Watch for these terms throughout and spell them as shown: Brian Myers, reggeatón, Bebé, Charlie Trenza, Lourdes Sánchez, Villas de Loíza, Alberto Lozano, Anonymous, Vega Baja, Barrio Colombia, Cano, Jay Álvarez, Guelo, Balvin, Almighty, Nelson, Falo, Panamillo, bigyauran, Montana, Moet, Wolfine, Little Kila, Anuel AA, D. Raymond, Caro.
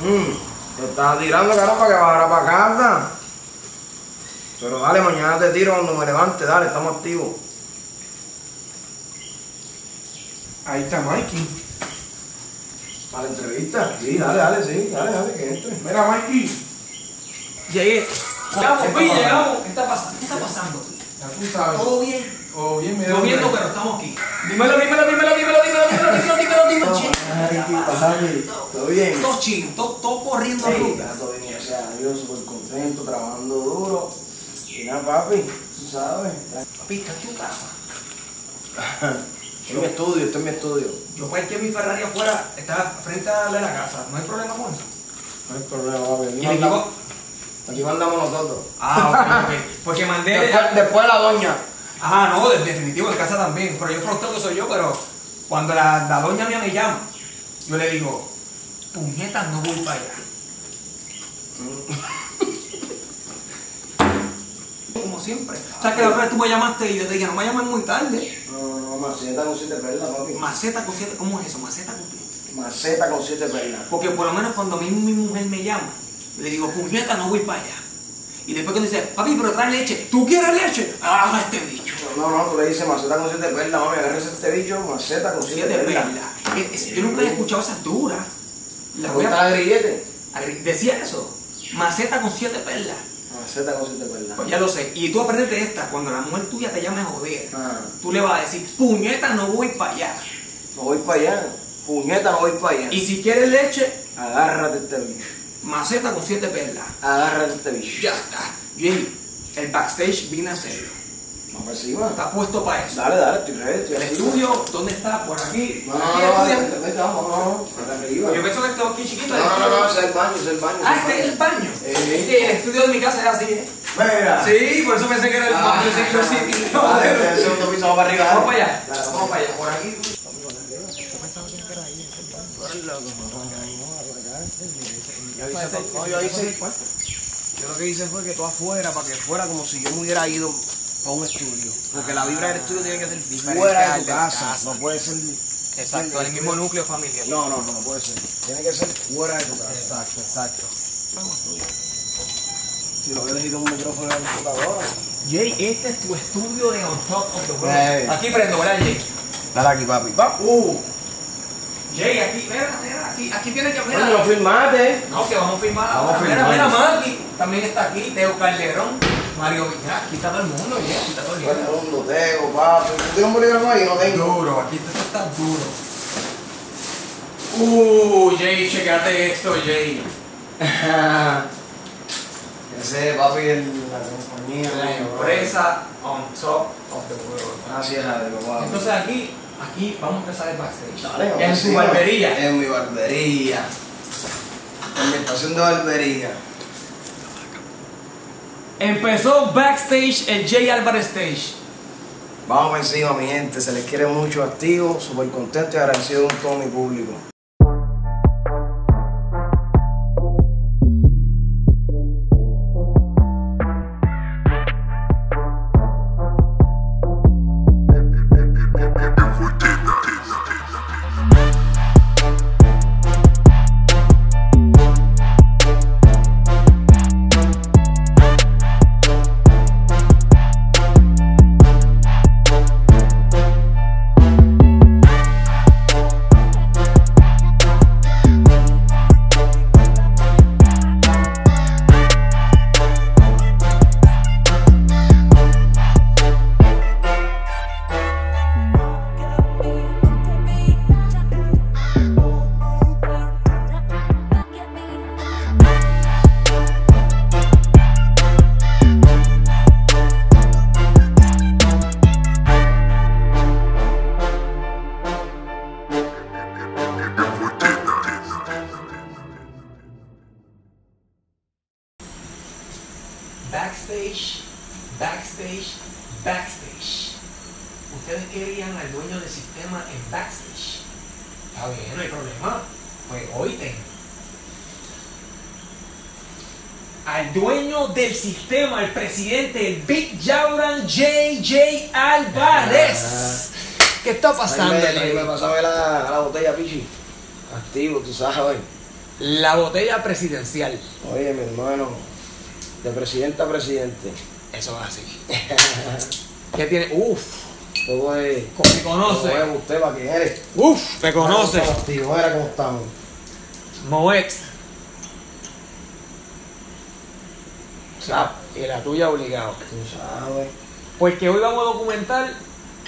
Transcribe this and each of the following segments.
Te estaba tirando, Caro, para que bajara para casa. Pero dale, mañana te tiro cuando me levante, dale, estamos activos. Ahí está Mikey. ¿Para la entrevista? Sí, dale, dale, sí, dale, dale, que entre. Mira, Mikey. Llegué. Llegamos. ¿Qué está pasando? Ya tú sabes. ¿Todo bien? Todo bien, mira. Lloviendo, pero estamos aquí. Dímelo. ¿Todo bien? Todos chinos, todos corriendo. Todo bien, o sea, yo súper contento, trabajando duro. Y nada, papi, tú sabes. Papi, ¿estás en tu casa? Esto es mi estudio. Yo parqué mi Ferrari afuera, está frente a la casa. ¿No hay problema con eso? No hay problema, papi. Aquí mandamos nosotros. Ah, ok. Porque mandé. Después la doña. Ah, no, definitivo, en casa también. Pero yo frustrado soy yo, pero cuando la doña mía me llama, yo le digo, puñetas, no voy para allá. Como siempre. O sea, que la otra vez tú me llamaste y yo te dije, no me llames muy tarde. No, maceta con 7 perlas, papi. Maceta con 7, ¿cómo es eso? Maceta con 7 perlas. Porque por lo menos cuando a mí mi mujer me llama, le digo, puñeta, no voy para allá. Y después cuando dice, papi, pero trae leche. ¿Tú quieres leche? ¡Ah, este bicho! No, tú le dices maceta con 7 perlas, mami, agarres este bicho, maceta con 7 perlas. Yo nunca había escuchado esas duras. ¿La cuesta de grillete? Decía eso, maceta con 7 perlas. Maceta con 7 perlas. Pues ya lo sé. Y tú aprendete esta, cuando la mujer tuya te llame a joder, tú le vas a decir, puñeta, no voy para allá. No voy para allá. Puñeta, no voy para allá. Y si quieres leche, agárrate este bicho. Maceta con 7 perlas. Agárrate este bicho. Ya está. Jay, el backstage viene a hacerlo. No, está puesto para eso. Dale, estoy ready. El estudio, ¿dónde está? Por aquí. No. Para arriba. Yo pienso que estoy aquí chiquito. No, es el baño. Ah, este es el baño. El estudio de mi casa era así, ¿eh? Mira. Sí, por eso pensé que era el baño. Vale, el segundo piso, vamos para arriba. Vamos para allá. Vamos para allá, por aquí. Yo lo que hice fue que tú afuera, para que fuera como si yo me hubiera ido a un estudio. Porque la vibra del estudio tiene que ser diferente. Fuera de tu casa. No puede ser. Exacto, el mismo núcleo familiar. No puede ser. Tiene que ser fuera de tu casa. Exacto. Si lo hubieras ido un micrófono de la computadora. Jay, este es tu estudio de On Top of the World. Aquí prendo, ¿verdad, Jay? Dale aquí, papi. Jay, aquí, mira, aquí tiene que hablar. No firmaste. No, que vamos a firmar. Mira, Mikey también está aquí, Tego Calderón, Mario Villar, aquí está todo el mundo, Jay, aquí está todo el mundo. Todo el mundo, Tego, papi. ¿Tú tienes un bolígrafo ahí? No tengo. Duro, aquí esto está duro. Jay, checate esto, Jay. Ese, papi, la compañía. La empresa On Top of the World. Así es, la de los guapos. Entonces aquí vamos a empezar el backstage. Dale, en su barbería. En mi barbería. En mi estación de barbería. Empezó backstage el Jay Álvarez Stage. Vamos encima, mi gente. Se les quiere mucho, activo, súper contento y agradecido con todo mi público. Backstage. Ustedes querían al dueño del sistema en backstage. Está bien, no hay problema. Pues hoy tengo al dueño del sistema, el presidente, el Big Jauran Jay Álvarez. ¿Qué está pasando? Ahí me pasaba la botella, pichi. Activo, tú sabes. La botella presidencial. Oye, mi hermano, de presidente a presidente. Eso es así. ¿Qué tiene? Uff. Me conoce. Usted va quién eres. Uff, me conoce. ¿Cómo estamos? Moet. Y la tuya obligado. Tú sabes. Porque hoy vamos a documentar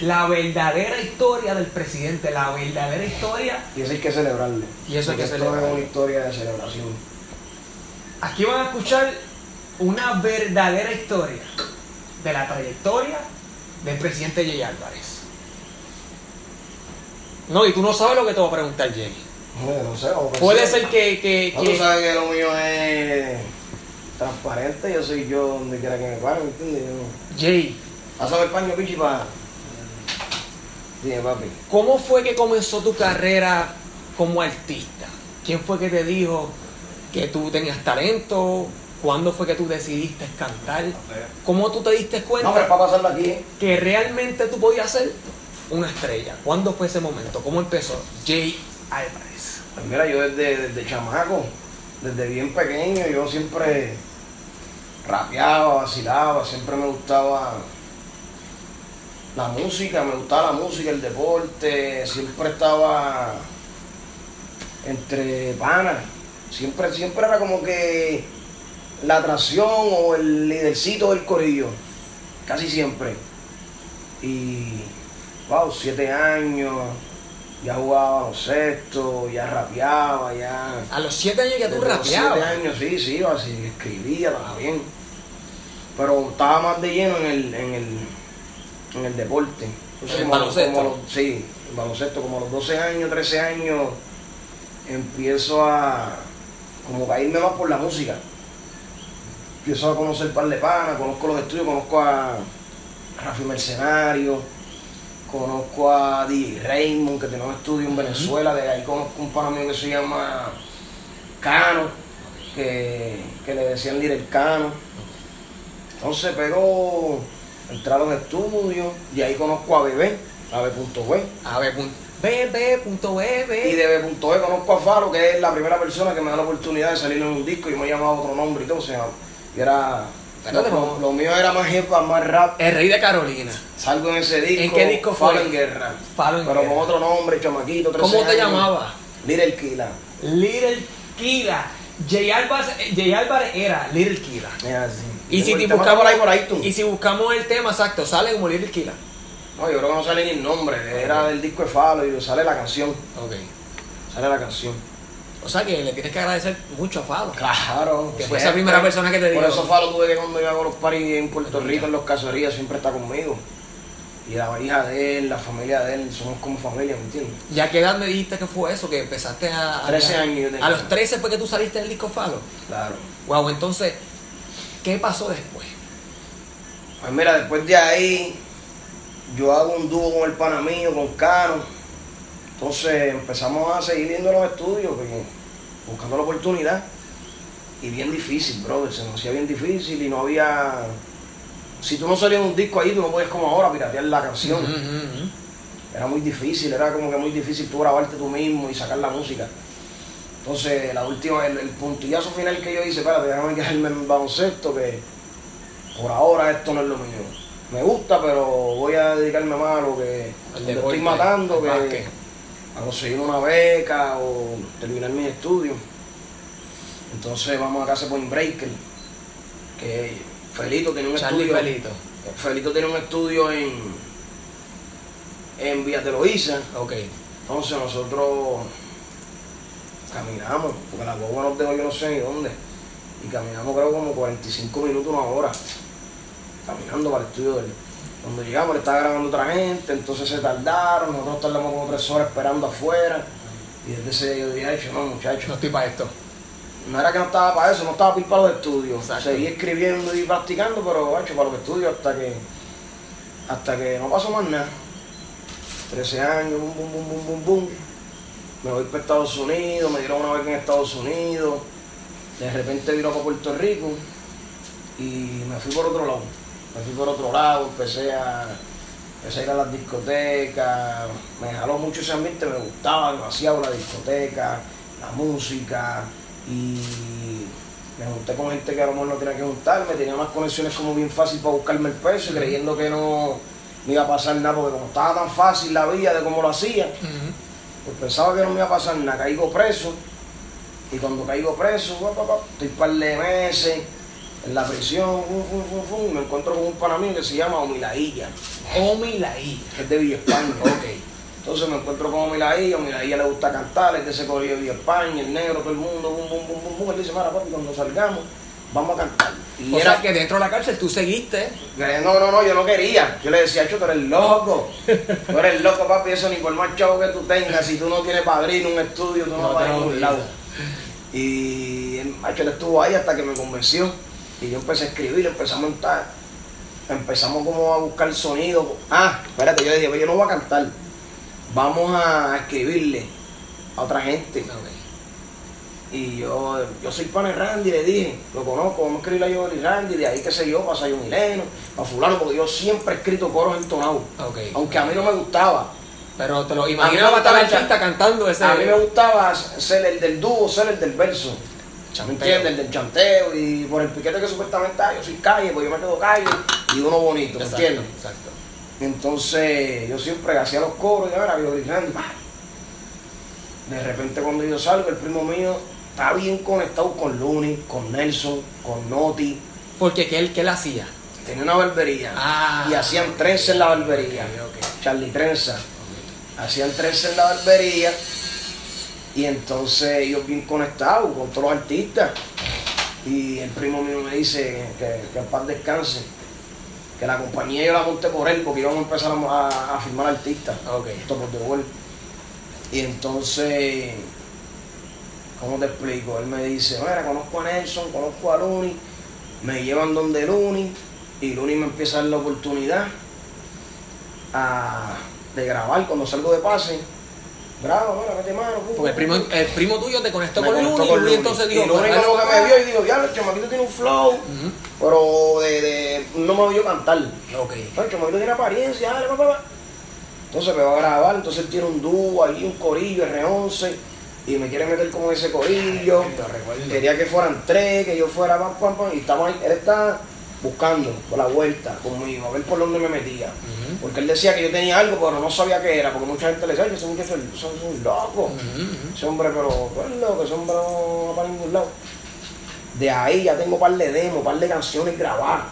la verdadera historia del presidente, la verdadera historia. Y eso hay que celebrarle. Y eso hay que celebrarle. Es una historia de celebración. Aquí van a escuchar una verdadera historia de la trayectoria del presidente Jay Álvarez. No, y tú no sabes lo que te va a preguntar Jay. No sé. Puede ser que no, tú sabes que lo mío es transparente. Yo soy yo donde quiera que me paren, ¿entiendes? Yo... Jay. Pásame el paño, pichi, para... Dime, papi. ¿Cómo fue que comenzó tu carrera como artista? ¿Quién fue que te dijo que tú tenías talento? ¿Cuándo fue que tú decidiste cantar? ¿Cómo tú te diste cuenta que realmente tú podías ser una estrella? ¿Cuándo fue ese momento? ¿Cómo empezó Jay Álvarez? Pues mira, yo desde chamaco, desde bien pequeño, yo siempre rapeaba, vacilaba, siempre me gustaba la música, el deporte, siempre estaba entre panas, siempre era como que... la atracción o el lidercito del corillo, casi siempre. Y, 7 años, ya jugaba baloncesto, ya rapeaba, ya... ¿A los 7 años ya tú rapeabas? A los 7 años, sí, así, escribía también. Pero estaba más de lleno en el deporte. Entonces, ¿el baloncesto? Sí, el baloncesto. Como a los 12 años, 13 años, empiezo a como caerme más por la música. Empiezo a conocer par de panas, conozco los estudios, conozco a Rafi Mercenario, conozco a D. Raymond, que tenía un estudio en Venezuela, de ahí conozco un panamillo que se llama Cano, que le decían Little Kila. Entonces, pero entré a los estudios y ahí conozco a Bebé, a B.B. B.B. Y de B.B. conozco a Falo, que es la primera persona que me da la oportunidad de salir en un disco y me llamaba otro nombre y todo, se llama. Y era... Lo mío era más hip hop, más rap. El Rey de Carolina. Salgo en ese disco. ¿En qué disco fue? Falo en Guerra. Pero con otro nombre, chamaquito, 13 años. ¿Cómo te llamaba? Little Kila. Little Kila. Jay Álvarez era Little Kila. Era así. Y si buscamos ahí tú. Y si buscamos el tema exacto, sale como Little Kila. No, yo creo que no sale ni el nombre. Era del disco de Falo y sale la canción. Ok. Sale la canción. O sea que le tienes que agradecer mucho a Falo. Claro. Que fue esa primera persona que te dijo. Por eso Falo tuve que cuando yo hago los paris en Puerto Rico, en los caseríos, siempre está conmigo. Y la hija de él, la familia de él, somos como familia, ¿me entiendes? ¿Y a qué edad me dijiste que fue eso? Que empezaste a 13 años. A los 13 fue que tú saliste del disco Falo. Claro. Wow, entonces, ¿qué pasó después? Pues mira, después de ahí, yo hago un dúo con el Panamillo, con Caro. Entonces empezamos a seguir viendo los estudios, buscando la oportunidad. Y bien difícil, brother, se nos hacía bien difícil y no había... Si tú no salías un disco ahí, tú no podías como ahora piratear la canción. Era muy difícil, era como que muy difícil tú grabarte tú mismo y sacar la música. Entonces la última, el puntillazo final que yo hice, espérate, déjame quedarme en baloncesto, que por ahora esto no es lo mío. Me gusta, pero voy a dedicarme más a lo que me estoy matando, que... a conseguir una beca o terminar mis estudios. Entonces vamos acá a Breaker, que Felito tiene un estudio. Felito tiene un estudio en Villas de Loíza. Okay. Entonces nosotros caminamos, porque la guagua nos dejó yo no sé ni dónde. Y caminamos creo como 45 minutos, una hora, caminando para el estudio de él. Cuando llegamos le estaba grabando otra gente, entonces se tardaron, nosotros tardamos como 3 horas esperando afuera. Y desde ese día yo dije, no muchachos, no estoy para esto. No era que no estaba para eso, no estaba para los estudios. Exacto. Seguí escribiendo y practicando, pero para los estudios hasta que no pasó más nada. 13 años, boom. Me voy para Estados Unidos, me dieron una beca en Estados Unidos. De repente vino para Puerto Rico y me fui por otro lado. Empecé a ir a las discotecas, me jaló mucho ese ambiente, me gustaba demasiado la discoteca, la música, y me junté con gente que a lo mejor no tenía que juntarme, tenía unas conexiones como bien fácil para buscarme el peso, creyendo que no me iba a pasar nada, porque como estaba tan fácil la vida de cómo lo hacía, pues pensaba que no me iba a pasar nada, caigo preso, y cuando caigo preso, estoy un par de meses en la prisión, y me encuentro con un panamillo que se llama Omilailla. Omilailla. Que es de Villa España. Okay. Entonces me encuentro con Omilailla le gusta cantar, es de ese corillo de Villa España, el negro, todo el mundo, él dice, mira papi, cuando salgamos, vamos a cantar. Y o sea, que dentro de la cárcel tú seguiste. No, yo no quería. Yo le decía, tú eres loco. Tú eres loco, papi, eso ni por más chavo que tú tengas, si tú no tienes padrino, un estudio, tú no vas a ningún lado. Y el macho estuvo ahí hasta que me convenció. Y yo empecé a escribir, empecé a montar, empezamos como a buscar sonido. Ah, espérate, yo dije, yo no voy a cantar, vamos a escribirle a otra gente. Y yo soy pana de Randy, le dije, lo conozco, vamos a escribirle a yo y Randy, de ahí qué sé yo, pasa John Hileno, a fulano, porque yo siempre he escrito coros entonados, aunque a mí no me gustaba. Pero te lo imaginaba estar en chanta cantando ese. A mí me gustaba ser el del dúo, ser el del verso. ¿Me entiendes? El del chanteo y por el piquete que supuestamente hay, yo soy calle, pues yo me quedo calle y uno bonito, ¿me entiendes? Exacto. Entonces yo siempre hacía los coros y ahora yo gritando. De repente cuando yo salgo, el primo mío está bien conectado con Luny, con Nelson, con Notti. Porque ¿qué él hacía? Tenía una barbería y hacían trenza en la barbería. Charlie Trenza. Hacían trenza en la barbería. Y entonces ellos bien conectados con todos los artistas. Y el primo mío me dice que en paz descanse, que la compañía yo la monté por él porque íbamos a empezar a firmar artistas. Esto por devuelvo. Y entonces, ¿cómo te explico? Él me dice, mira, conozco a Nelson, conozco a Luny, me llevan donde Luny, y Luny me empieza a dar la oportunidad de grabar cuando salgo de pase. Bravo, vete mano. Porque el primo tuyo te conectó con Luny y entonces dijo... Y Luny como que me vio y dijo, ya, el chamaquito tiene un flow, pero no me vio cantar. El chamaquito tiene apariencia, dale, papá. Entonces me va a grabar, entonces tiene un dúo ahí, un corillo, R11, y me quiere meter como ese corillo. Quería que fueran tres, que yo fuera, y estaba ahí, él está buscando por la vuelta conmigo, a ver por dónde me metía. Porque él decía que yo tenía algo, pero no sabía qué era, porque mucha gente le decía, yo soy un loco. Ese hombre, pero es loco, ese hombre no va para ningún lado. De ahí ya tengo un par de demos, un par de canciones grabadas.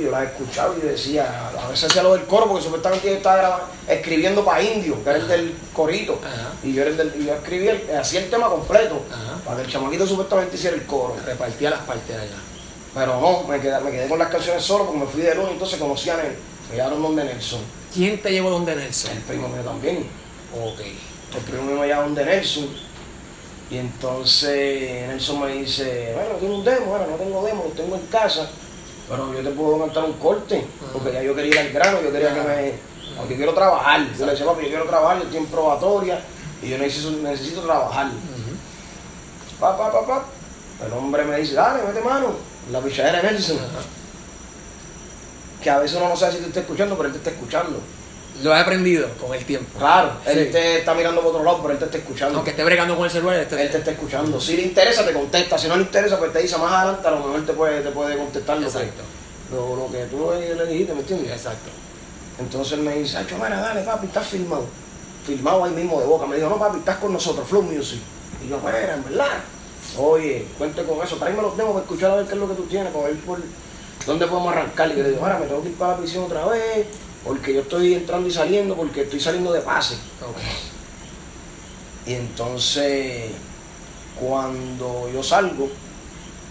Yo las escuchaba y decía, a veces hacía lo del coro, porque supuestamente yo estaba escribiendo para Indio, que era el del corito. Y yo escribía, hacía el tema completo, para que el chamaquito supuestamente hiciera el coro. Repartía las partes allá. Pero no, me quedé con las canciones solo porque me fui de Luny, entonces conocí a Nelson, me llevaron donde Nelson. ¿Quién te llevó donde Nelson? El primo mío también. El primo mío me llevó donde Nelson. Y entonces Nelson me dice, bueno, tengo un demo, bueno, no tengo demo, lo tengo en casa, pero yo te puedo cantar un corte, porque ya yo quería ir al grano, yo quería que me... Porque quiero trabajar. Yo le decía, papi, yo quiero trabajar, yo estoy en probatoria y yo necesito trabajar. El hombre me dice, dale, mete mano. La pichadera de Nelson, que a veces uno no sabe si te está escuchando, pero él te está escuchando. Lo he aprendido con el tiempo. Claro, él te está mirando por otro lado, pero él te está escuchando. Aunque esté bregando con el celular, él te está escuchando. Si le interesa, te contesta. Si no le interesa, pues te dice más adelante, a lo mejor te puede contestar lo que tú le dijiste, ¿me entiendes? Entonces él me dice, Acho, mira, dale, papi, estás filmado. Filmado ahí mismo de boca. Me dijo, no, papi, estás con nosotros, Flow Music. Y yo, mira, en verdad. Oye, cuente con eso, tráeme los demos para escuchar a ver qué es lo que tú tienes, para ver por dónde podemos arrancar. Y yo le digo, ahora me tengo que ir para la prisión otra vez, porque yo estoy entrando y saliendo, porque estoy saliendo de pase. Y entonces, cuando yo salgo,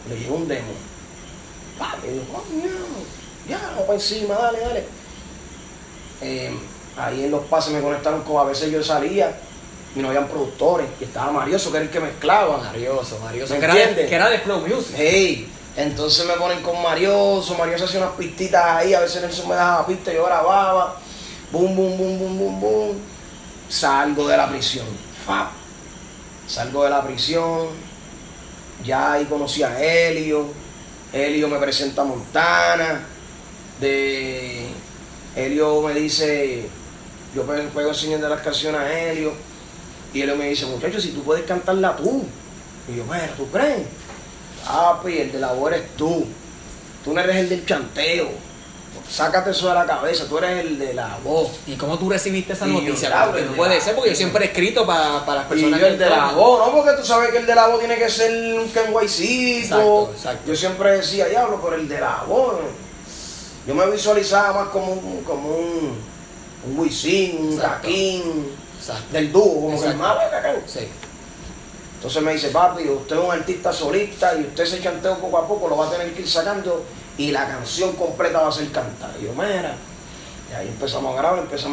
le llevo un demo. Y yo, ya, para encima, dale. Ahí en los pases me conectaron con, a veces yo salía, y no habían productores, y estaba Marioso, que era el que mezclaba. Marioso, que era de Flow Music. Entonces me ponen con Marioso hacía unas pistitas ahí, a veces Nelson me dejaba pistas, yo grababa, boom. Salgo de la prisión, ya ahí conocí a Helio me presenta a Montana, Helio me dice, yo puedo enseñarle las canciones a Helio, y él me dice, muchachos, si tú puedes cantarla tú, Y yo, bueno, ¿tú crees? Ah, pues el de la voz eres tú. Tú no eres el del chanteo. Sácate eso de la cabeza, tú eres el de la voz. ¿Y cómo tú recibiste esa noticia? Claro, porque no puede ser, porque yo siempre he escrito para las personas. Y yo el de la voz, no, porque tú sabes que el de la voz tiene que ser un kenguaycito. Exacto. Yo siempre decía, diablo, pero el de la voz. Yo me visualizaba más como un Wisin, un Raquín, del dúo, como que más. Sí. Entonces me dice, papi, usted es un artista solista y usted se chantea poco a poco, lo va a tener que ir sacando y la canción completa va a ser cantada. Y yo, mira, y ahí empezamos a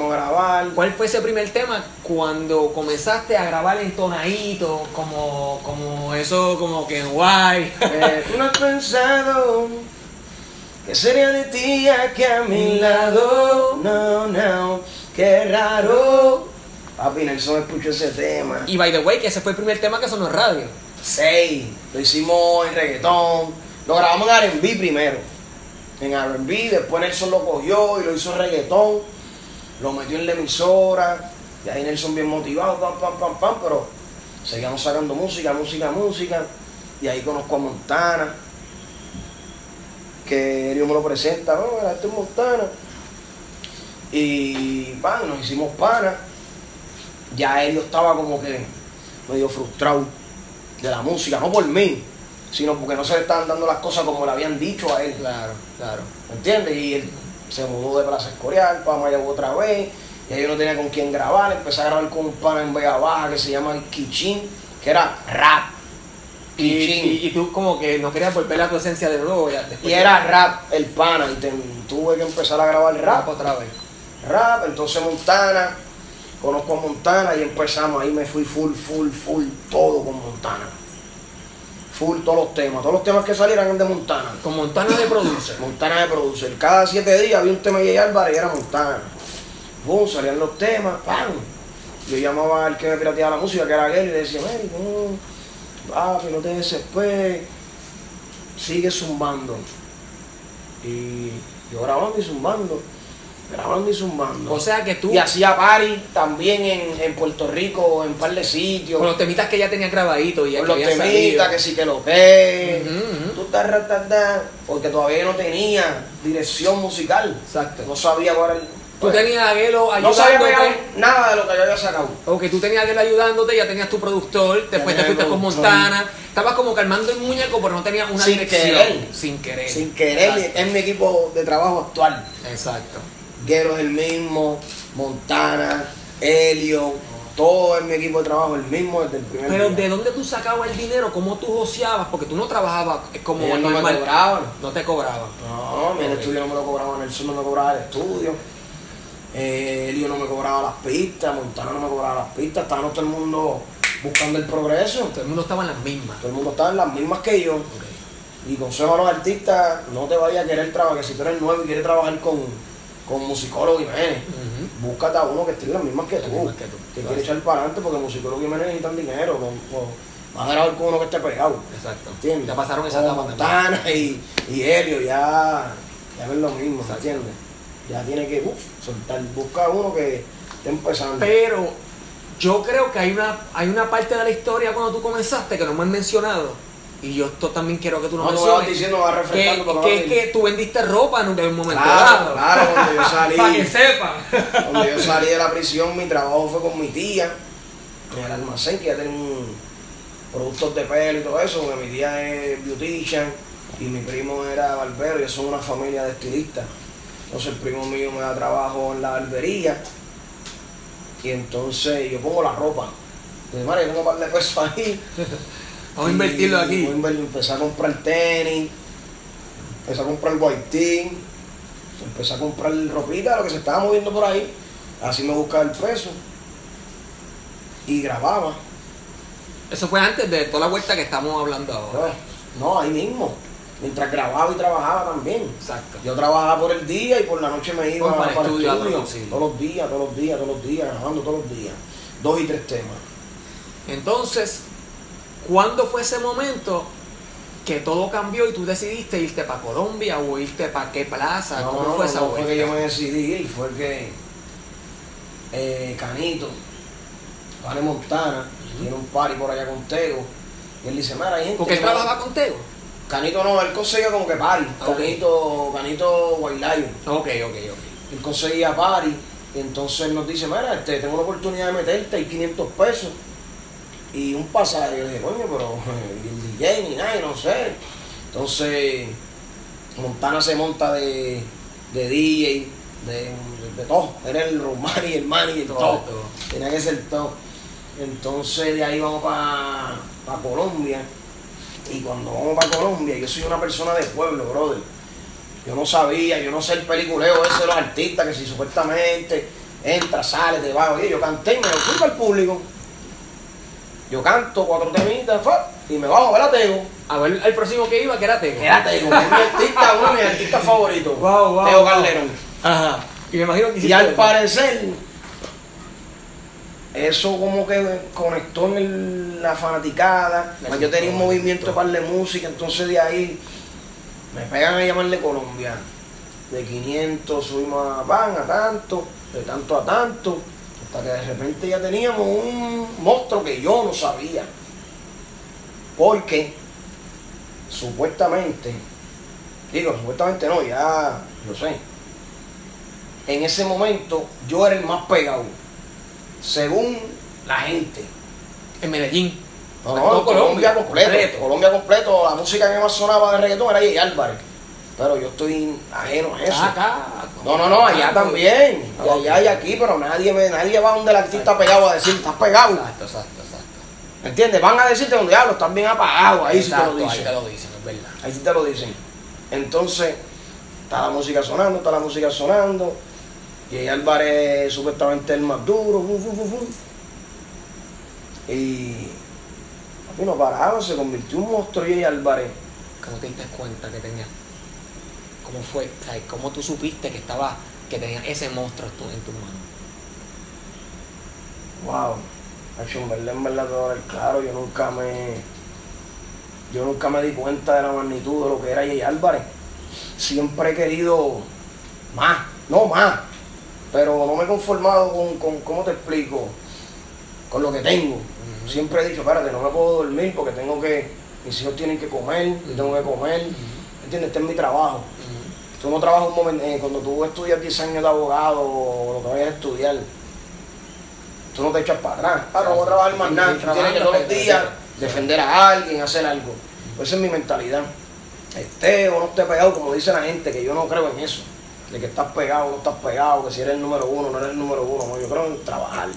grabar. ¿Cuál fue ese primer tema cuando comenzaste a grabar entonadito, como eso, como que guay? Tú no has pensado que sería de ti aquí a mi lado, no, qué raro. Papi, Nelson escuchó ese tema. Y by the way, que ese fue el primer tema que sonó en radio. Sí, lo hicimos en reggaetón. Lo grabamos en R&B primero. En R&B, después Nelson lo cogió y lo hizo en reggaetón. Lo metió en la emisora. Y ahí Nelson bien motivado, pam. Pero seguíamos sacando música. Y ahí conozco a Montana. Que Dios me lo presenta, ¿no? Este es Montana. Y pan, nos hicimos panas. Ya Helio estaba como que medio frustrado de la música, no por mí, sino porque no se le estaban dando las cosas como le habían dicho a él. Claro. ¿Me entiendes? Y él se mudó de Plaza Escorial para Mayagüez otra vez, y ahí yo no tenía con quién grabar. Empecé a grabar con un pana en Vega Baja que se llama Kichín, que era rap. Y tú como que no querías volver la presencia de nuevo. Y era rap el pana, y tuve que empezar a grabar rap otra vez. Rap, entonces Montana... Conozco a Montana y empezamos, ahí me fui full todo con Montana. Full todos los temas que salieran de Montana. Con Montana de producer. Montana de producer. Cada 7 días había un tema de Jay Álvarez y era Montana. Boom, salían los temas, ¡pam! Yo llamaba al que me pirateaba la música, que era Guelo, y le decía, hey, no, papi, no te desesperes. Sigue zumbando. Y yo grabando y zumbando. O sea que tú... Y hacía party también en Puerto Rico, en un par de sitios. Con los temitas que ya tenía grabaditos. Con los temitas, que sí que lo que... Tú porque todavía no tenía dirección musical. Exacto. No sabía cuál era el... Tú tenías a Guelo ayudándote. No sabía nada de lo que yo había sacado. Ok, tú tenías a Guelo ayudándote, ya tenías tu productor, después te fuiste con Montana. Estabas como calmando el muñeco, pero no tenías una dirección. Sin querer. Es mi equipo de trabajo actual. Exacto. Guelo es el mismo, Montana, Helio, todo en mi equipo de trabajo el mismo desde el primer día. Pero ¿de dónde tú sacabas el dinero? ¿Cómo tú joseabas? Porque tú no trabajabas como normal. No me cobraban. No te cobraban. No, mi estudio no me lo cobraban, Nelson no me cobraba el estudio. Helio no me cobraba las pistas, Montana no me cobraba las pistas. Estábamos todo el mundo buscando el progreso. Todo el mundo estaba en las mismas. Todo el mundo estaba en las mismas que yo. Okay. Y consejo a los artistas, no te vayas a querer trabajar, que si tú eres nuevo y quieres trabajar con musicólogo Jiménez, búscate a uno que esté en las mismas que tú, que quiere echar para adelante, porque musicólogo Jiménez necesitan dinero, vas a grabar con uno que esté pegado. Exacto. ¿Entiendes? Ya pasaron esa etapa también. Montana y Helio ya ven lo mismo, ¿se entiende? Ya tiene que soltar, busca uno que esté empezando. Pero yo creo que hay una parte de la historia cuando tú comenzaste que no me han mencionado. Y yo esto también quiero que tú menciones, que tú vendiste ropa en un momento dado. Claro, donde yo salí. Para que sepa. Donde yo salí de la prisión, mi trabajo fue con mi tía en el almacén, que ya tenía productos de pelo y todo eso, porque mi tía es beautician y mi primo era barbero, y yo soy una familia de estilistas. Entonces el primo mío me da trabajo en la barbería y entonces yo pongo la ropa. Dice, madre, yo tengo un par de pesos ahí. Vamos a invertirlo aquí. Empecé a comprar tenis, empecé a comprar guaitín, empecé a comprar ropita, lo que se estaba moviendo por ahí. Así me buscaba el peso y grababa. Eso fue antes de toda la vuelta que estamos hablando ahora. No, ahí mismo. Mientras grababa y trabajaba también. Exacto. Yo trabajaba por el día y por la noche me iba para el estudio. Todos los días, grabando todos los días. 2 y 3 temas. Entonces... ¿Cuándo fue ese momento que todo cambió y tú decidiste irte para Colombia o irte para qué plaza? No, ¿cómo fue esa vuelta? No fue que yo me decidí ir, fue que Canito, Vale Montana, tiene un party por allá con Tego Y él dice, mira, hay gente... ¿Porque él trabajaba con Tego? Canito no, él conseguía como que party. Okay. Canito Guaylayo. Ok. Él conseguía party. Y entonces nos dice, mira, tengo una oportunidad de meterte, hay 500 pesos. Y un pasaje. Yo le dije, coño, pero el DJ ni nada, no sé. Entonces, Montana se monta de DJ, de todo. Era el Romani, el Mani, el todo. Tenía que ser todo. Entonces, de ahí vamos para Colombia. Y cuando vamos para Colombia, yo soy una persona de pueblo, brother. Yo no sabía, yo no sé el peliculeo ese de los artistas que si supuestamente entra, sale, te va. Oye, yo canté y me lo fui para el público. Yo canto 4 temitas y me bajo a ver a Tego. A ver el próximo que iba, que era Tego. Era Tego, que es mi artista, uno de mis artistas favoritos. Wow, Tego Calderón. Ajá. Y me imagino que... Y al parecer, eso como que conectó en la fanaticada. Yo tenía un movimiento de par de música, entonces de ahí me pegan a llamarle Colombia. De 500 subimos a tanto, de tanto a tanto. Hasta que de repente ya teníamos un monstruo que yo no sabía. Porque supuestamente no, ya lo sé. En ese momento yo era el más pegado, según la gente. En Medellín. No, Colombia completo. La música que más sonaba de reggaetón era Jay Álvarez. Pero yo estoy ajeno a eso. Acá. No, allá también. Y allá y aquí, pero nadie va donde el artista pegado a decir, estás pegado. Exacto. ¿Me entiendes? Van a decirte donde hablo, estás bien apagado. Ahí sí te lo dicen. Ahí te lo dicen, es verdad. Ahí sí te lo dicen. Entonces, está la música sonando. Jay Álvarez supuestamente el más duro. Y papi no paraba, se convirtió en un monstruo Jay Álvarez. ¿Cómo te diste cuenta que tenía? ¿Cómo fue? O sea, ¿cómo tú supiste que tenías ese monstruo en tus manos? Wow. En verdad te voy a dar claro, yo nunca me di cuenta de la magnitud de lo que era Jay Álvarez. Siempre he querido más, pero no me he conformado con ¿cómo te explico? Con lo que tengo. Uh-huh. Siempre he dicho, espérate, no me puedo dormir porque mis hijos tienen que comer, yo tengo que comer, ¿entiendes? Este es mi trabajo. Tú no trabajas un momento, cuando tú estudias diseño de abogado o lo que vayas a estudiar, tú no te echas para atrás. Claro, no voy a trabajar más nada. Tú tienes que todos los días defender a alguien, hacer algo. Pues esa es mi mentalidad. Esté o no esté pegado, como dice la gente, que yo no creo en eso. De que estás pegado o no estás pegado, que si eres el número uno, no eres el número uno. No, yo creo en trabajar.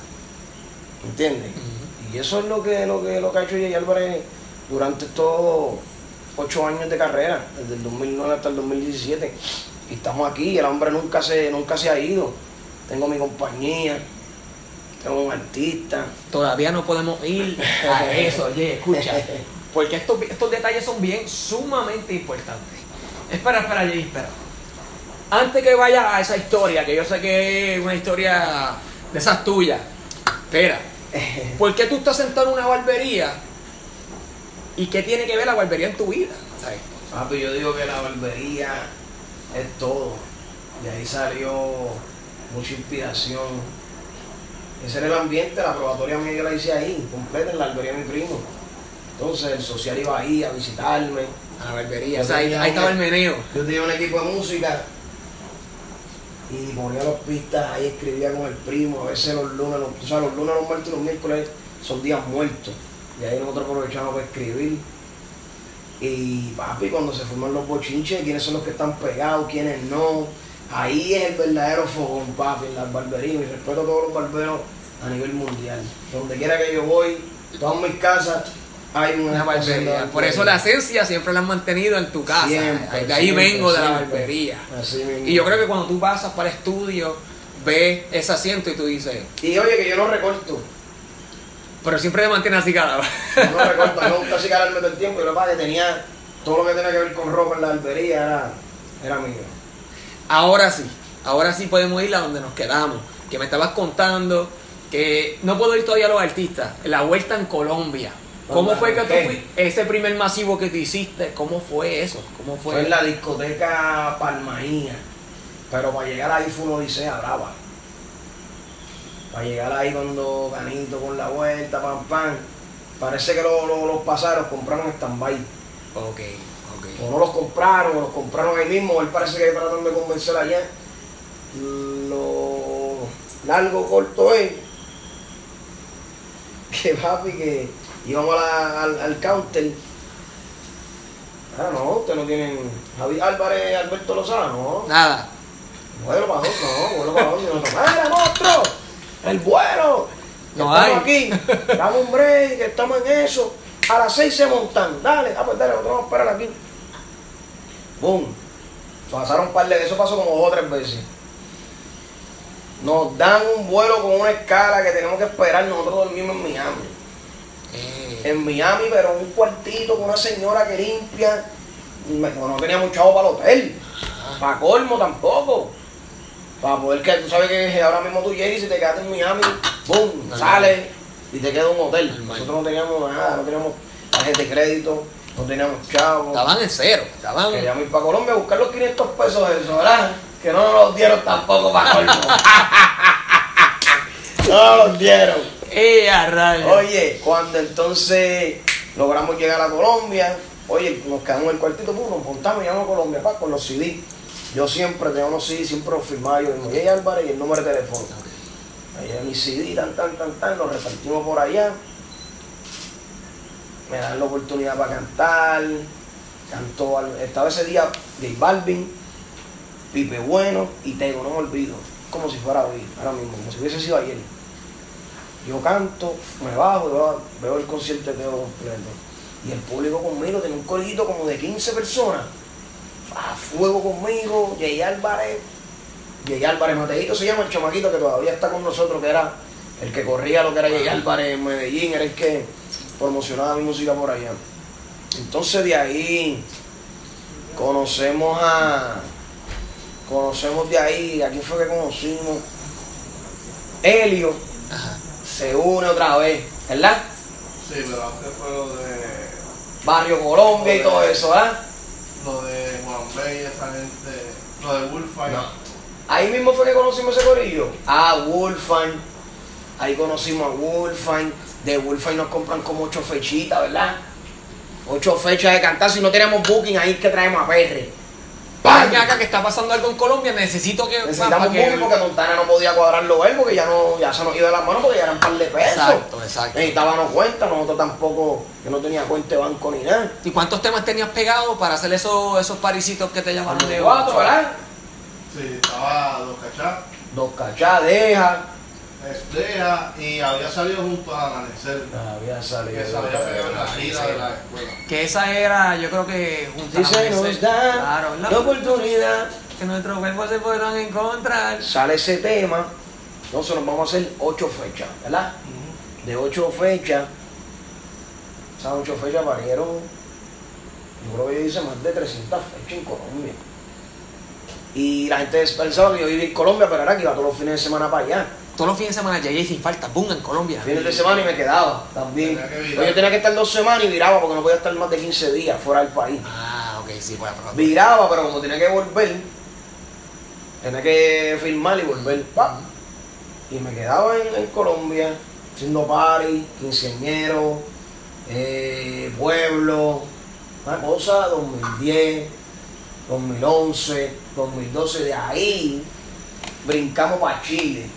¿Entiendes? Y eso es lo que ha hecho Jay Álvarez durante todo... 8 años de carrera, desde el 2009 hasta el 2017, y estamos aquí, el hombre nunca se ha ido. Tengo mi compañía, tengo un artista. Todavía no podemos ir a eso, oye, escucha, porque estos detalles son sumamente importantes. Espera, antes que vaya a esa historia, que yo sé que es una historia de esas tuyas, espera, ¿por qué tú estás sentado en una barbería? ¿Y qué tiene que ver la barbería en tu vida? ¿Sabes? Papi, yo digo que la barbería es todo. De ahí salió mucha inspiración. Ese era el ambiente, la probatoria mía yo la hice ahí, completa en la barbería de mi primo. Entonces el social iba ahí a visitarme. A la barbería, o sea, ahí estaba el meneo. Yo tenía un equipo de música y ponía las pistas, ahí escribía con el primo. A veces los lunes, los martes y los miércoles son días muertos. Y ahí nosotros aprovechamos para escribir. Y papi, cuando se forman los bochinches, quiénes son los que están pegados, quiénes no. Ahí es el verdadero fogón, papi, en las barberías. Y respeto a todos los barberos a nivel mundial. Donde quiera que yo voy, todas mis casas, hay una barbería. Por eso la esencia siempre la han mantenido en tu casa. Siempre, de ahí vengo de la barbería. Así mismo. Y yo creo que cuando tú pasas para el estudio, ves ese asiento y tú dices... Y oye, que yo no recorto. Pero siempre te mantienes así calado. No recuerdo, no gusta así calarme todo el tiempo. Yo lo que tenía, todo lo que tenía que ver con ropa en la albería era mío. Ahora sí podemos ir a donde nos quedamos. Que me estabas contando que no puedo ir todavía a los artistas. La vuelta en Colombia. ¿Cómo fue que tú fuiste? Ese primer masivo que te hiciste, ¿cómo fue eso? ¿Cómo fue? Fue en la discoteca Palmaía. Pero para llegar ahí fue una odisea brava. Para llegar ahí cuando Canito con la vuelta, pam, Parece que los pasajeros compraron stand-by. Ok, ok. O no los compraron ahí mismo. Él parece que trataron de convencer allá. Lo largo, corto es que papi, que íbamos al counter. Ahora no, ustedes no tienen Javier Álvarez, Alberto Lozano, ¿no? Nada. Vuelo para otro, no, vuelo para otro. ¡Mira, monstruo! ¡El vuelo! No estamos hay. Aquí, damos un break, estamos en eso. A las 6 se montan. Dale, ah, pues dale, nosotros vamos a esperar aquí. Boom. Pasaron un par de... Eso pasó como 2 o 3 veces. Nos dan un vuelo con una escala que tenemos que esperar. Nosotros dormimos en Miami. En Miami, pero en un cuartito con una señora que limpia. No teníamos chavo para el hotel. Para colmo tampoco. Para poder que tú sabes que ahora mismo tú llegas y te quedas en Miami, boom, sales y te queda un hotel. Nosotros no teníamos nada, no teníamos tarjeta de crédito, no teníamos chavos. Estaban en cero, estaban. Queríamos ir para Colombia a buscar los 500 pesos eso, ¿verdad? Que no nos los dieron tampoco para colmo. No nos los dieron. Oye, cuando entonces logramos llegar a Colombia, oye, nos quedamos en el cuartito, puro, nos montamos y llegamos a Colombia, pa, con los CD. Yo siempre tenía unos CD, siempre los firmaba yo mismo, Jay Álvarez y el número de teléfono. Ahí era mi CD, tan, lo repartimos por allá. Me dan la oportunidad para cantar. Cantó, estaba ese día Jay Balvin, Pipe Bueno y Tego, no me olvido. Como si fuera hoy, ahora mismo, como si hubiese sido ayer. Yo canto, me bajo, veo el concierto de Tego completo. Y el público conmigo tenía un corillito como de 15 personas. A fuego conmigo, Jay Álvarez Mateito se llama el chamaquito que todavía está con nosotros, que era el que corría lo que era Jay Álvarez en Medellín, era el que promocionaba mi música por allá. Entonces de ahí conocemos de ahí, aquí fue que conocimos. Helio se une otra vez, ¿verdad? Sí, pero antes fue lo de Barrio Colombia y todo eso, ¿verdad? Lo de Montana, esa gente, lo de Wolfine. No. Ahí mismo fue que conocimos ese corillo. Wolfine. Ahí conocimos a Wolfine. De Wolfine nos compran como 8 fechitas, ¿verdad? 8 fechas de cantar. Si no tenemos booking, ahí es que traemos a PR. Vaya acá que está pasando algo en Colombia, necesito que... Necesitamos un booking porque Montana no podía cuadrarlo él, porque ya se nos iba de las manos porque ya eran par de pesos. Exacto. Necesitábamos cuenta, nosotros tampoco, yo no tenía cuenta de banco ni nada. ¿Y cuántos temas tenías pegados para hacer esos parisitos que te llamaron de 4, verdad? Sí, estaba Dos Cachá, Deja. Deja, y había salido junto al amanecer. Había salido. Que se había pegado en la gira de la escuela. Que esa era, yo creo que junto al amanecer. Si se nos da la oportunidad que nuestros cuerpos se podrán encontrar. Sale ese tema, entonces nos vamos a hacer 8 fechas, ¿verdad? De 8 fechas, esas 8 fechas valieron, yo creo que yo hice más de 300 fechas en Colombia. Y la gente pensaba que yo vivía en Colombia, pero era que iba todos los fines de semana para allá. Todos los fines de semana llegué sin falta, boom, en Colombia. Fines de semana y me quedaba también. Yo tenía que estar 2 semanas y viraba porque no podía estar más de 15 días fuera del país. Ok, sí, bueno. Viraba, pero como tenía que volver, tenía que firmar y volver. Y me quedaba en Colombia, haciendo party, quinceañero, pueblo, una cosa, 2010, 2011, 2012, de ahí brincamos para Chile.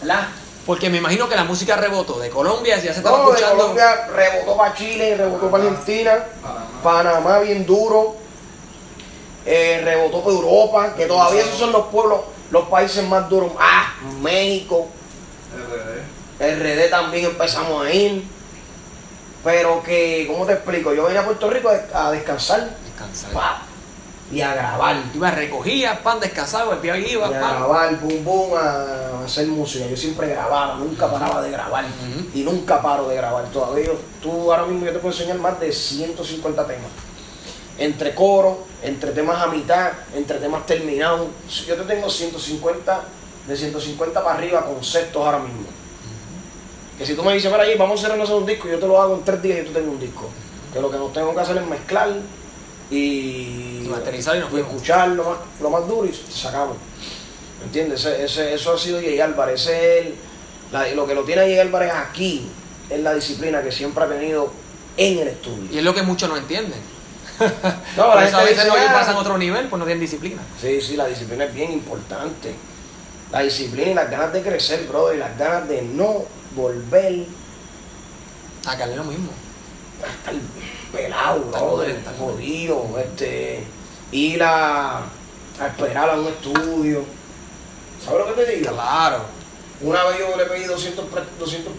¿Verdad? Porque me imagino que la música rebotó de Colombia, si ya se estaba escuchando. De Colombia rebotó para Chile, rebotó para Argentina, Panamá bien duro, rebotó para Europa, que todavía esos son los pueblos, los países más duros. México, RD también empezamos a ir. Pero que, ¿cómo te explico? Yo venía a Puerto Rico a descansar. Y a grabar. Iba, recogía, pan, descansaba, volvía y iba. Y a grabar, boom, boom, a hacer música. Yo siempre grababa, nunca paraba de grabar. Y nunca paro de grabar. Todavía tú, ahora mismo yo te puedo enseñar más de 150 temas. Entre coros, entre temas a mitad, entre temas terminados. Yo te tengo 150, de 150 para arriba, conceptos ahora mismo. Que si tú me dices, para allí, vamos a hacer un disco, yo te lo hago en 3 días y tú tengo un disco. Que lo que no tengo que hacer es mezclar y materializar y escuchar lo más duro y sacamos. ¿Me entiendes? Eso ha sido Jay Álvarez. Lo que lo tiene Jay Álvarez aquí es la disciplina que siempre ha tenido en el estudio. Y es lo que muchos no entienden. No, por eso a veces no pasan a otro nivel, pues no tienen disciplina. Sí, sí, la disciplina es bien importante. La disciplina y las ganas de crecer, brother, y las ganas de no volver a caer lo mismo. A estar pelado, brother, jodido, ir a esperar a un estudio. ¿Sabes lo que te digo? Claro. Una vez yo le pedí 200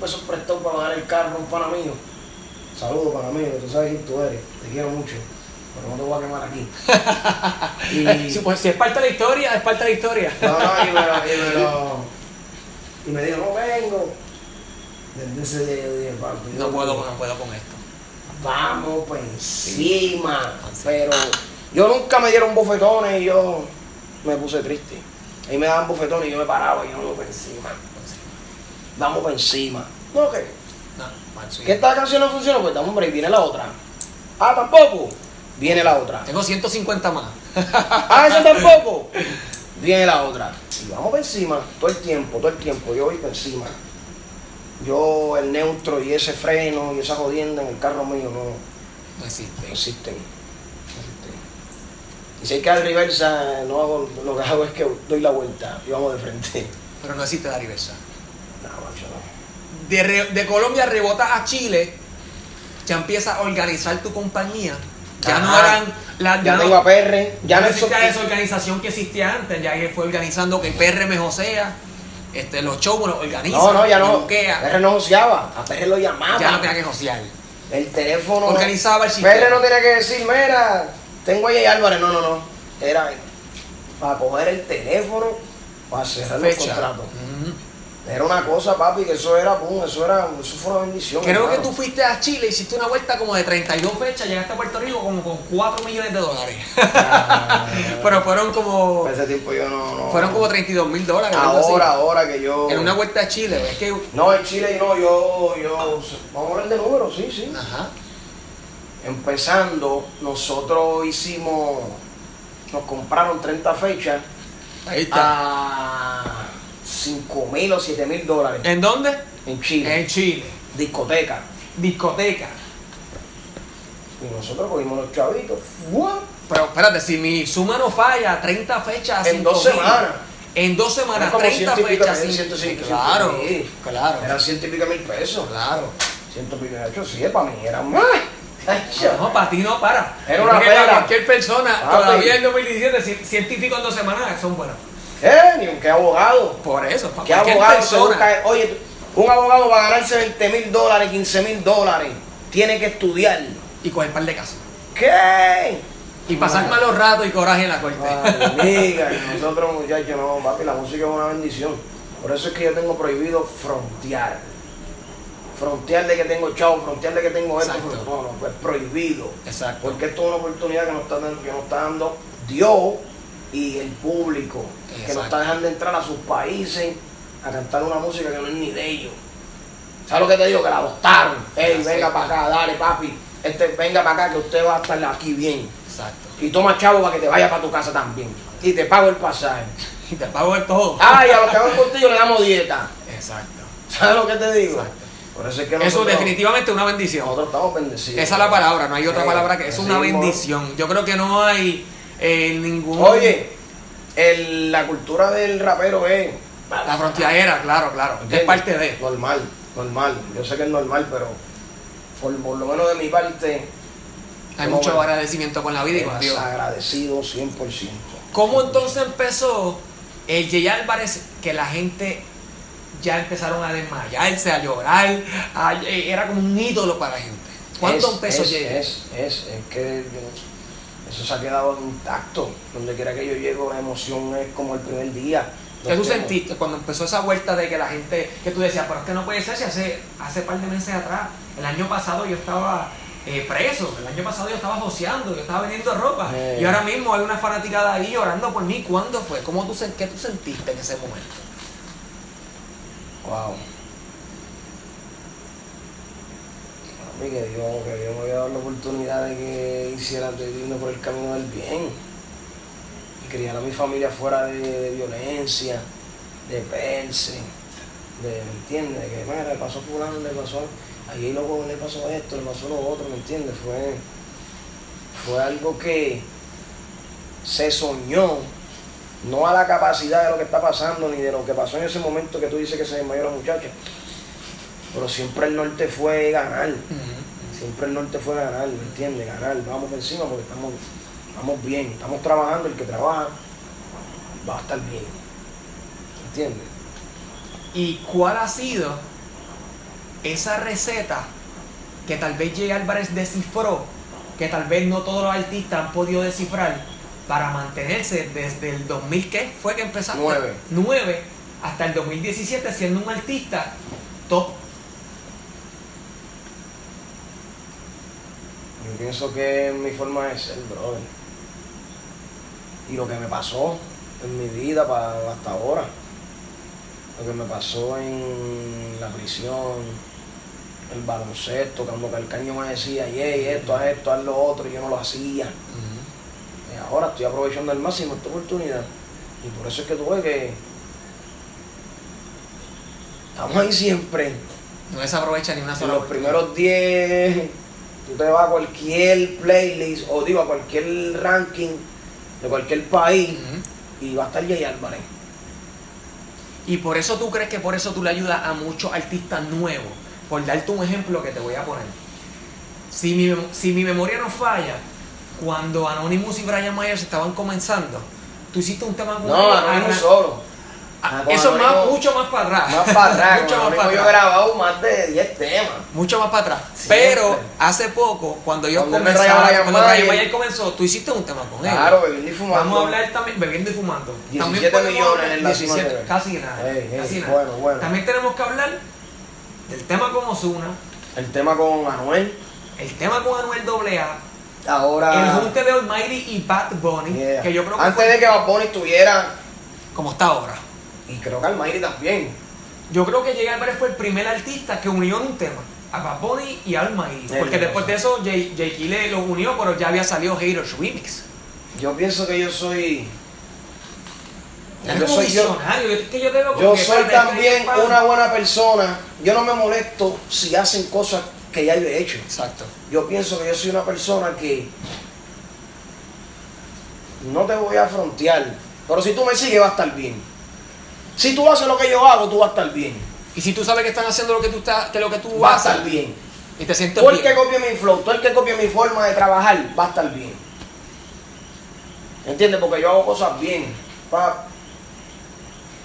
pesos prestados para pagar el carro a un Panamillo. Saludos, Panamillo, tú sabes quién tú eres, te quiero mucho, pero no te voy a quemar aquí. Y... sí, pues si es parte de la historia, es parte de la historia. Y me dijo, no vengo. Desde ese día yo dije, papi, no puedo con esto. Vamos por encima. Sí. Pero yo nunca me dieron bofetones y yo me puse triste. Ahí me daban bofetones y yo me paraba y yo por encima. Vamos por encima. ¿No qué? Que esta canción no funciona, pues dame un break, viene la otra. Ah, tampoco. Viene la otra. Tengo 150 más. Ah, eso tampoco. Viene la otra. Y vamos por encima, todo el tiempo. Yo voy por encima. Yo, el neutro y ese freno y esa jodienda en el carro mío no existen. Y si hay que dar reversa, no hago, lo que hago es que doy la vuelta y vamos de frente. Pero no existe la reversa. No, macho, no. De Colombia rebotas a Chile, ya empiezas a organizar tu compañía. Ya no eran las. Ya no tengo a PR. Ya no existía esa organización que existía antes. Ya que fue organizando que PR me josea. Los shows los organizan. No, ya no. PR no joseaba. A PR lo llamaba. Ya no tenía que josear. El teléfono. Organizaba el sistema. PR no tenía que decir, mira, tengo a Jay Álvarez. No. Era para coger el teléfono, para cerrar los contratos. Era una cosa, papi, que eso era, pum, eso fue una bendición. Creo que tú fuiste a Chile, hiciste una vuelta como de 32 fechas, llegaste a Puerto Rico como con $4 millones. Pero fueron como... ese tiempo yo no... fueron como $32,000. Ahora que yo... en una vuelta a Chile, es que... no, en Chile no, yo... vamos a hablar de números, sí. Ajá. Empezando, nosotros hicimos... nos compraron 30 fechas. Ahí está. $5,000 o $7,000. ¿En dónde? En Chile. Discoteca. Y nosotros cogimos los chavitos. ¿What? Pero espérate, si mi suma no falla, 30 fechas. En 2 semanas. En 2 semanas, 30 fechas. 150, claro. Eran 100 y pico mil pesos. Claro. 100 y pico mil pesos, sí, para mí era más. No, para ti no, para. Era una pena. Para cualquier persona, todavía en 2017, 100 y pico en 2 semanas son buenas. Ni un abogado. Por eso, para cualquier abogado persona. Oye, un abogado va a ganarse $20,000, $15,000. Tiene que estudiar. Y coger par de casos. ¿Qué? Y pasar malos ratos y coraje en la corte. Amiga, y nosotros muchachos, no, papi, la música es una bendición. Por eso es que yo tengo prohibido frontear. Frontear de que tengo chavo, frontear de que tengo esto. No, es prohibido. Exacto. Porque esto es una oportunidad que nos está dando Dios y el público. Exacto. Que no está dejando entrar a sus países a cantar una música que no es ni de ellos. ¿Sabes lo que te digo? Que la adoptaron. Ey, venga para acá, dale papi, venga para acá que usted va a estar aquí bien. Exacto. Y toma chavo para que te vaya para tu casa también. Y te pago el pasaje. Y te pago el todo. Ay, a los que van contigo le damos dieta. Exacto. ¿Sabes lo que te digo? Exacto. Por eso es que nosotros, definitivamente es una bendición. Nosotros estamos bendecidos. Esa es la palabra, no hay otra palabra que... es una bendición. Yo creo que no hay ningún... Oye, la cultura del rapero es... la frontera, claro. ¿Entiendes? Es parte de... Normal. Yo sé que es normal, pero por lo menos de mi parte... hay mucho agradecimiento con la vida y con Dios. Agradecido 100%. ¿Cómo entonces empezó el Jay Álvarez que la gente ya empezaron a desmayarse, a llorar? Era como un ídolo para la gente. ¿Cuánto empezó Jay? Es que... eso se ha quedado intacto. Donde quiera que yo llego, la emoción es como el primer día. ¿Qué tú sentiste cuando empezó esa vuelta de que la gente, que tú decías, pero es que no puede ser si hace par de meses atrás, el año pasado yo estaba preso, el año pasado yo estaba joseando, yo estaba vendiendo ropa, y ahora mismo hay una fanaticada ahí llorando por mí? ¿Cuándo fue? ¿Qué tú sentiste en ese momento? Wow. Que Dios me había dado la oportunidad de que hiciera irme por el camino del bien y criar a mi familia fuera de violencia, de perse, ¿me entiendes? Que mira, le pasó fulano, le pasó... ahí luego le pasó esto, le pasó lo otro, ¿me entiendes? Fue algo que se soñó, no a la capacidad de lo que está pasando, ni de lo que pasó en ese momento que tú dices que se desmayó la muchacha, pero siempre el norte fue ganar, siempre el norte fue ganar, ¿me entiendes? Ganar, vamos encima porque estamos bien, estamos trabajando, el que trabaja va a estar bien, ¿me entiendes? ¿Y cuál ha sido esa receta que tal vez Jay Álvarez descifró, que tal vez no todos los artistas han podido descifrar, para mantenerse desde el 2000, ¿qué fue que empezaste? 9 hasta el 2017 siendo un artista top? Yo pienso que es mi forma de ser, brother, y lo que me pasó en mi vida hasta ahora, lo que me pasó en la prisión, el baloncesto, cuando el cañón me decía, hey, esto, haz esto, haz lo otro, y yo no lo hacía. Y ahora estoy aprovechando al máximo esta oportunidad. Y por eso es que tú ves que estamos ahí siempre. No desaprovecha ni una sola. En los primeros 10, tú te vas a cualquier playlist, o digo, a cualquier ranking de cualquier país, y va a estar Jay Álvarez. Y por eso tú crees que por eso tú le ayudas a muchos artistas nuevos. Por darte un ejemplo que te voy a poner. Si mi memoria no falla, cuando Anonymous y Brian Myers estaban comenzando, tú hiciste un tema con ellos. No, Anonymous solo. Eso es mucho más para atrás. Más para atrás. Mucho más para atrás. Yo he grabado más de 10 temas. Mucho más para atrás. Siempre. Pero hace poco, cuando ellos comenzaron, cuando Brian Myers comenzó, tú hiciste un tema con ellos. Claro, Bebiendo y Fumando. Vamos a hablar también, Bebiendo y Fumando. 17 millones en la 17. Casi nada. Casi nada. Bueno. También tenemos que hablar del tema con Ozuna, el tema con Manuel, el tema con Anuel AA, ahora el junte de Almighty y Bad Bunny, que yo creo que antes de que Bad Bunny estuviera como está ahora, y creo que Almighty también, yo creo que Jay Álvarez fue el primer artista que unió en un tema a Bad Bunny y Almighty, porque después de eso Jay Kile los unió, pero ya había salido Haters Remix. Yo pienso que yo soy también una buena persona. Yo no me molesto si hacen cosas que ya yo he hecho. Exacto. Yo pienso que yo soy una persona que no te voy a frontear, pero si tú me sigues va a estar bien. Si tú haces lo que yo hago, tú vas a estar bien. Y si tú sabes que están haciendo lo que tú haces, va a estar bien. Y te sientes bien. Tú el que copie mi flow, tú el que copie mi forma de trabajar, va a estar bien. ¿Entiendes? Porque yo hago cosas bien.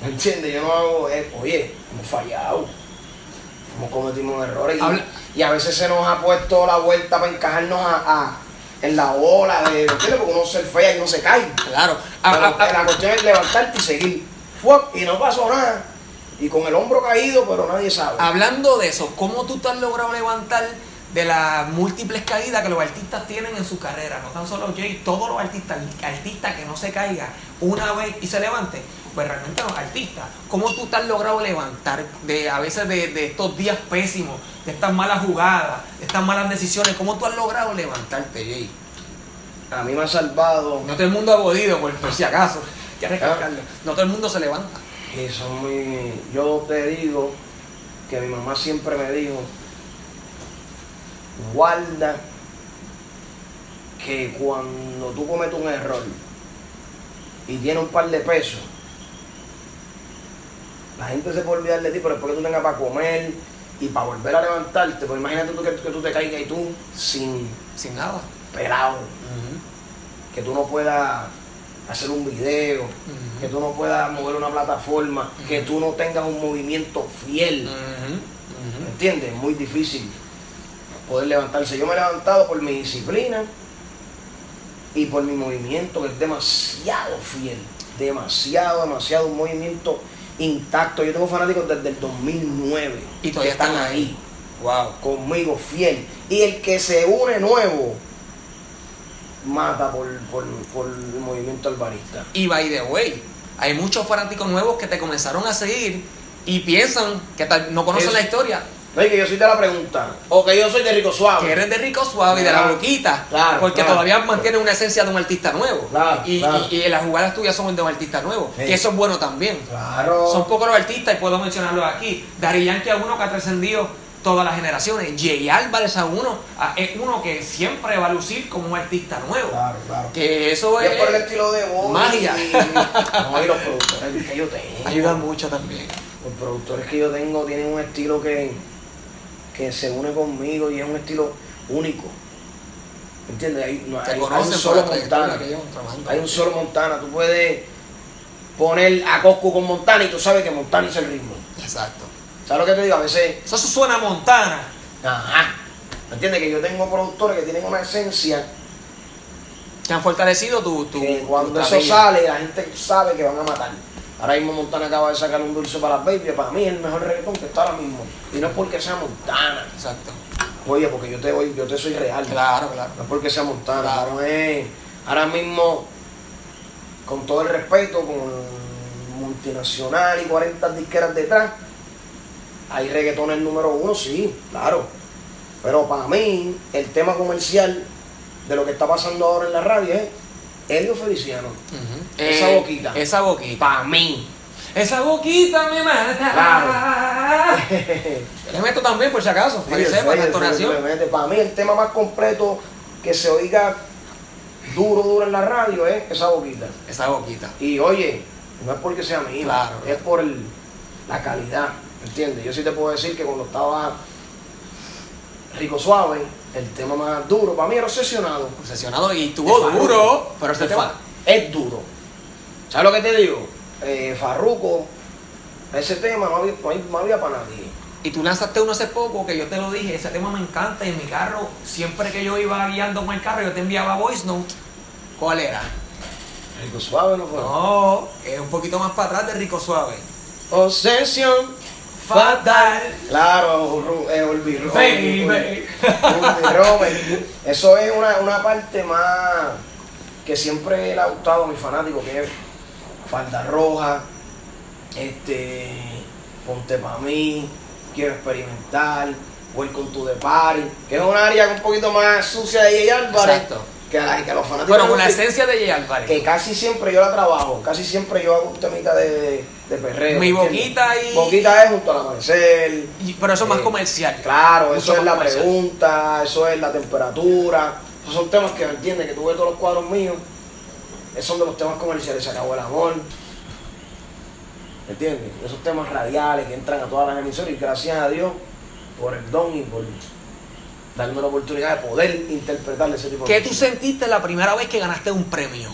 ¿Me entiendes? Yo no hago esto. Oye, hemos fallado, hemos cometido errores y a veces se nos ha puesto la vuelta para encajarnos en la ola de, ¿me entiendes? Porque uno se fea y no se cae. Claro. La cuestión es levantarte y seguir. Y no pasó nada. Y con el hombro caído, pero nadie sabe. Hablando de eso, ¿cómo tú te has logrado levantar de las múltiples caídas que los artistas tienen en su carrera? No tan solo Jay, todos los artistas que no se caiga una vez y se levante. Pues realmente los artistas, ¿cómo tú te has logrado levantar a veces de estos días pésimos, de estas malas jugadas, de estas malas decisiones? ¿Cómo tú has logrado levantarte, Jay? A mí me ha salvado. No todo el mundo ha podido, por si acaso. Ya recalcarlo. No todo el mundo se levanta. Yo te digo que mi mamá siempre me dijo, guarda que cuando tú cometes un error y tienes un par de pesos, la gente se puede olvidar de ti, pero después que tú tengas para comer y para volver a levantarte, pues imagínate tú que tú te caigas y tú sin nada, pelado, que tú no puedas hacer un video, que tú no puedas mover una plataforma, que tú no tengas un movimiento fiel, ¿me entiendes? Muy difícil poder levantarse. Yo me he levantado por mi disciplina y por mi movimiento, que es demasiado fiel, demasiado un movimiento intacto. Yo tengo fanáticos desde el 2009 y todavía que están ahí. Wow. Conmigo, fiel. Y el que se une nuevo mata por el movimiento alvarista. Y by the way, hay muchos fanáticos nuevos que te comenzaron a seguir y piensan que no conocen la historia. No, que yo soy de La Pregunta, o que yo soy de Rico Suave. Que eres de Rico Suave, de La Boquita, porque todavía mantiene una esencia de un artista nuevo. Y las jugadas tuyas son de un artista nuevo, que eso es bueno también. Son pocos los artistas, y puedo mencionarlos aquí. Dari Yankee, a uno que ha trascendido todas las generaciones. Jay Álvarez es uno que siempre va a lucir como un artista nuevo. Claro, claro. Que eso es por el estilo de voz. Magia. No, y los productores que yo tengo. Ayudan mucho también. Los productores que yo tengo tienen un estilo que se une conmigo y es un estilo único. ¿Entiendes? Hay un solo Montana. Hay un solo Montana. Tú puedes poner a Coscu con Montana y tú sabes que Montana es el ritmo. Exacto. ¿Sabes lo que te digo? A veces... Eso suena a Montana. Ajá. ¿Entiendes? Que yo tengo productores que tienen una esencia... Que han fortalecido tu que cuando tu eso trabajo sale, la gente sabe que van a matar. Ahora mismo Montana acaba de sacar un dulce para las baby. Para mí es el mejor reggaetón que está ahora mismo. Y no es porque sea Montana. Exacto. Oye, porque yo te soy real. Claro, ¿no? Claro. No es porque sea Montana. Claro. Ahora mismo, con todo el respeto, con multinacional y 40 disqueras detrás... Hay reggaetón el número uno, sí, claro. Pero para mí, el tema comercial de lo que está pasando ahora en la radio es Helio Feliciano. Esa boquita. Esa boquita. Para mí. Esa boquita me mata. Claro. Le meto también, por si acaso. Para que sepa la entonación. Para mí, el tema más completo que se oiga duro, duro en la radio es esa boquita. Esa boquita. Y oye, no es porque sea mío, claro, es por la calidad. ¿Entiendes? Yo sí te puedo decir que cuando estaba Rico Suave, el tema más duro para mí era Obsesionado. Obsesionado y estuvo duro, pero es duro. ¿Sabes lo que te digo? Farruko, ese tema no había para nadie. Y tú lanzaste uno hace poco que yo te lo dije, ese tema me encanta. Y en mi carro, siempre que yo iba guiando con el carro, yo te enviaba voice note. ¿Cuál era? Rico Suave no fue. No, es un poquito más para atrás de Rico Suave. Obsesión. Fatal. Claro, olvidó. Eso es una parte más que siempre le ha gustado a mis fanáticos, que es Falda Roja, Ponte Pa' Mí, Quiero Experimentar, Welcome to the Party, que es un área un poquito más sucia de Jay Álvarez. Exacto. Que a los fanáticos. Pero con la esencia de Jay Álvarez. Que casi siempre yo la trabajo, casi siempre yo hago un temita de perreo. Mi boquita y... Boquita es Junto al Amanecer. Pero eso es más comercial. Claro, eso es la comercial. Pregunta, eso es la temperatura. Esos son temas que, ¿me entiendes? Que tú ves todos los cuadros míos. Esos son de los temas comerciales. Se acabó el amor. ¿Me entiendes? Esos temas radiales que entran a todas las emisoras. Y gracias a Dios por el don y por... darme la oportunidad de poder interpretar ese tipo de cosas. ¿Qué tú sentiste la primera vez que ganaste un premio?